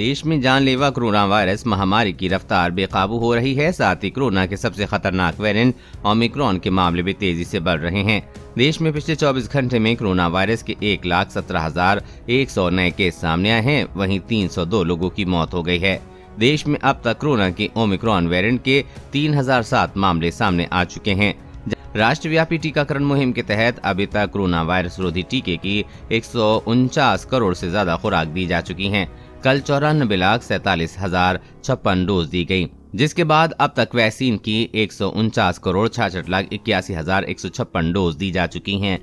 देश में जानलेवा कोरोना वायरस महामारी की रफ्तार बेकाबू हो रही है। साथ ही कोरोना के सबसे खतरनाक वेरिएंट ओमिक्रॉन के मामले भी तेजी से बढ़ रहे हैं। देश में पिछले 24 घंटे में कोरोना वायरस के 1,17,100 नए केस सामने आए हैं, वहीं 302 लोगों की मौत हो गई है। देश में अब तक कोरोना के ओमिक्रॉन वेरिएंट के 3007 मामले सामने आ चुके हैं। राष्ट्रव्यापी टीकाकरण मुहिम के तहत अभी तक कोरोना वायरस रोधी टीके की 149 करोड़ से ज्यादा खुराक दी जा चुकी हैं। कल 94,47,056 डोज दी गई, जिसके बाद अब तक वैक्सीन की 149,66,81,156 डोज दी जा चुकी हैं।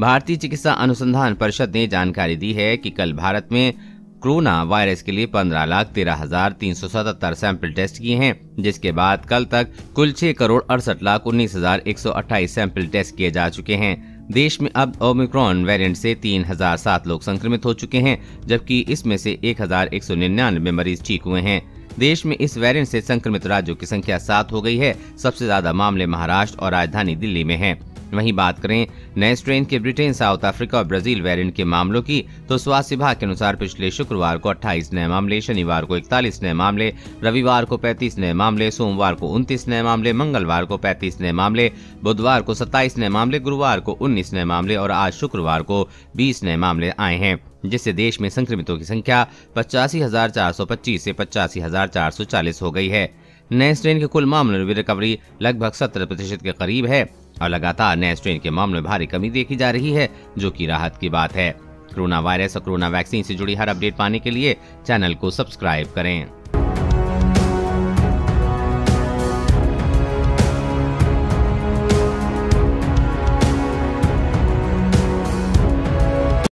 भारतीय चिकित्सा अनुसंधान परिषद ने जानकारी दी है कि कल भारत में कोरोना वायरस के लिए 15,13,377 सैंपल टेस्ट किए हैं, जिसके बाद कल तक कुल 6,68,19,128 सैंपल टेस्ट किए जा चुके हैं। देश में अब ओमिक्रॉन वेरिएंट से 3,007 लोग संक्रमित हो चुके हैं, जबकि इसमें से 1,199 मरीज ठीक हुए हैं। देश में इस वेरिएंट से संक्रमित राज्यों की संख्या 7 हो गई है। सबसे ज्यादा मामले महाराष्ट्र और राजधानी दिल्ली में है। वहीं बात करें नए स्ट्रेन के ब्रिटेन, साउथ अफ्रीका और ब्राजील वेरिएंट के मामलों की, तो स्वास्थ्य विभाग के अनुसार पिछले शुक्रवार को 28 नए मामले, शनिवार को 41 नए मामले, रविवार को 35 नए मामले, सोमवार को 29 नए मामले, मंगलवार को 35 नए मामले, बुधवार को 27 नए मामले, गुरुवार को 19 नए मामले और आज शुक्रवार को 20 नए मामले आए हैं, जिससे देश में संक्रमितों की संख्या 85,425 से 85,440 हो गई है। नए स्ट्रेन के कुल मामलों में रिकवरी लगभग 70% के करीब है और लगातार नए स्ट्रेन के मामलों में भारी कमी देखी जा रही है, जो कि राहत की बात है। कोरोना वायरस और कोरोना वैक्सीन से जुड़ी हर अपडेट पाने के लिए चैनल को सब्सक्राइब करें।